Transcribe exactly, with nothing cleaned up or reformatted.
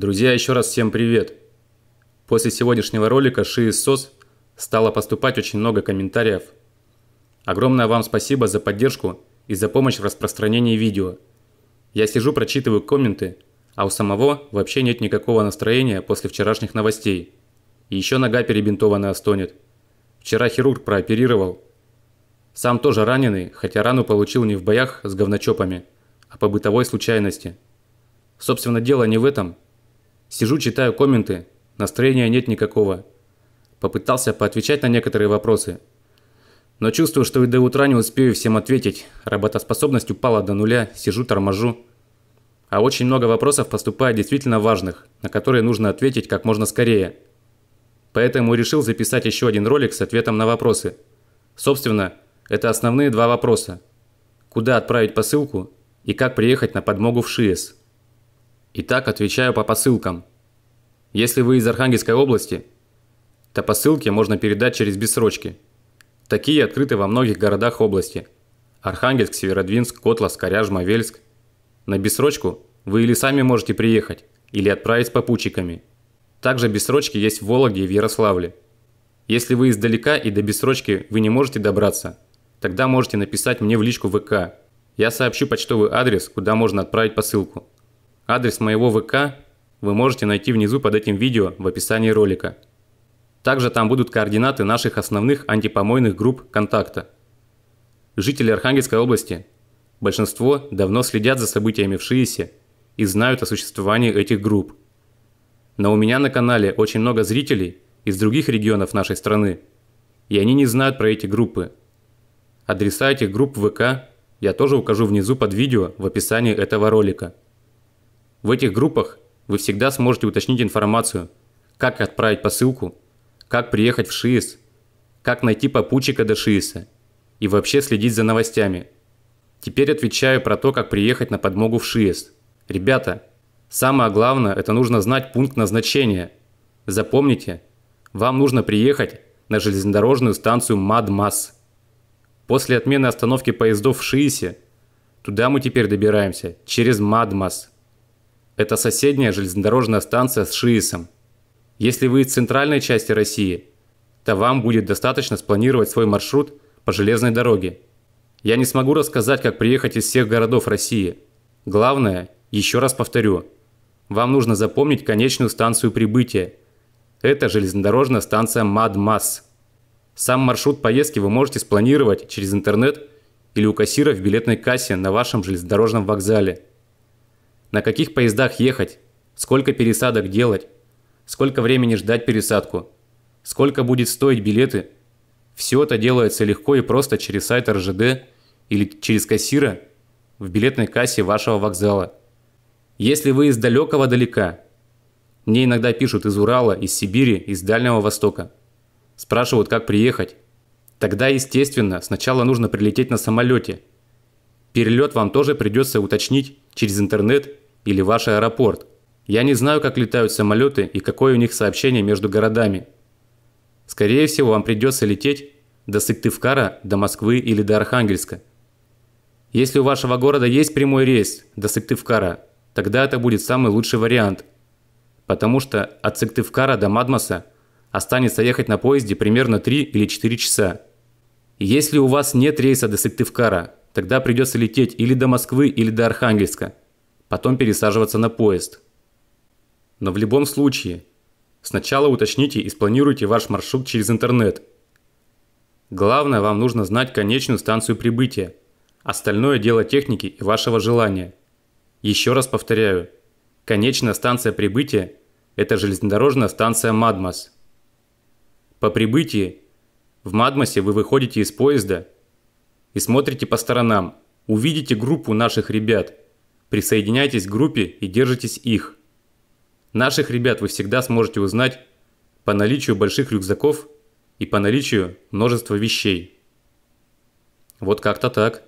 Друзья, еще раз всем привет! После сегодняшнего ролика Шиес-эс о эс стало поступать очень много комментариев. Огромное вам спасибо за поддержку и за помощь в распространении видео. Я сижу, прочитываю комменты, а у самого вообще нет никакого настроения после вчерашних новостей. И еще нога перебинтованная стонет. Вчера хирург прооперировал. Сам тоже раненый, хотя рану получил не в боях с говночопами, а по бытовой случайности. Собственно, дело не в этом. Сижу, читаю комменты, настроения нет никакого. Попытался поотвечать на некоторые вопросы, но чувствую, что и до утра не успею всем ответить. Работоспособность упала до нуля, сижу, торможу. А очень много вопросов поступает действительно важных, на которые нужно ответить как можно скорее. Поэтому решил записать еще один ролик с ответом на вопросы. Собственно, это основные два вопроса. Куда отправить посылку и как приехать на подмогу в Шиес? Итак, отвечаю по посылкам. Если вы из Архангельской области, то посылки можно передать через бессрочки. Такие открыты во многих городах области. Архангельск, Северодвинск, Котлас, Коряжма, Вельск. На бессрочку вы или сами можете приехать, или отправить с попутчиками. Также бессрочки есть в Вологде и в Ярославле. Если вы издалека и до бессрочки вы не можете добраться, тогда можете написать мне в личку вэ ка. Я сообщу почтовый адрес, куда можно отправить посылку. Адрес моего вэ ка вы можете найти внизу под этим видео в описании ролика. Также там будут координаты наших основных антипомойных групп контакта. Жители Архангельской области, большинство, давно следят за событиями в Шиесе и знают о существовании этих групп. Но у меня на канале очень много зрителей из других регионов нашей страны, и они не знают про эти группы. Адреса этих групп вэ ка я тоже укажу внизу под видео в описании этого ролика. В этих группах вы всегда сможете уточнить информацию, как отправить посылку, как приехать в Шиес, как найти попутчика до Шиеса и вообще следить за новостями. Теперь отвечаю про то, как приехать на подмогу в Шиес. Ребята, самое главное, это нужно знать пункт назначения. Запомните, вам нужно приехать на железнодорожную станцию Мадмас. После отмены остановки поездов в Шиесе, туда мы теперь добираемся через Мадмас. Это соседняя железнодорожная станция с Шиесом. Если вы из центральной части России, то вам будет достаточно спланировать свой маршрут по железной дороге. Я не смогу рассказать, как приехать из всех городов России. Главное, еще раз повторю, вам нужно запомнить конечную станцию прибытия. Это железнодорожная станция Мадмас. Сам маршрут поездки вы можете спланировать через интернет или у кассира в билетной кассе на вашем железнодорожном вокзале. На каких поездах ехать, сколько пересадок делать, сколько времени ждать пересадку, сколько будет стоить билеты. Все это делается легко и просто через сайт эр же дэ или через кассира в билетной кассе вашего вокзала. Если вы из далекого далека, мне иногда пишут из Урала, из Сибири, из Дальнего Востока. Спрашивают, как приехать. Тогда, естественно, сначала нужно прилететь на самолете. Перелет вам тоже придется уточнить через интернет или ваш аэропорт. Я не знаю, как летают самолеты и какое у них сообщение между городами. Скорее всего, вам придется лететь до Сыктывкара, до Москвы или до Архангельска. Если у вашего города есть прямой рейс до Сыктывкара, тогда это будет самый лучший вариант, потому что от Сыктывкара до Мадмаса останется ехать на поезде примерно три или четыре часа. Если у вас нет рейса до Сыктывкара, тогда придется лететь или до Москвы, или до Архангельска, потом пересаживаться на поезд. Но в любом случае, сначала уточните и спланируйте ваш маршрут через интернет. Главное, вам нужно знать конечную станцию прибытия, остальное дело техники и вашего желания. Еще раз повторяю, конечная станция прибытия – это железнодорожная станция Мадмас. По прибытии в Мадмасе вы выходите из поезда и смотрите по сторонам, увидите группу наших ребят, присоединяйтесь к группе и держитесь их. Наших ребят вы всегда сможете узнать по наличию больших рюкзаков и по наличию множества вещей. Вот как-то так.